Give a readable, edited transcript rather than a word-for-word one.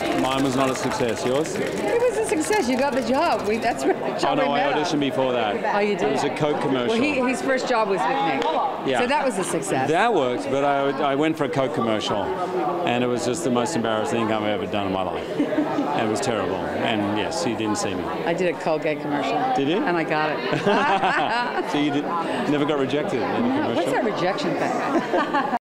Mine was not a success. Yours? It was a success. You got the job. That's where the job. Oh no, I auditioned before that. Oh, you did? It was a Coke commercial. Well, his first job was with me. Yeah. So that was a success. That worked, but I went for a Coke commercial, and it was just the most embarrassing thing I've ever done in my life. It was terrible. And yes, he didn't see me. I did a Colgate commercial. Did you? And I got it. So you never got rejected in a commercial? What's that rejection thing?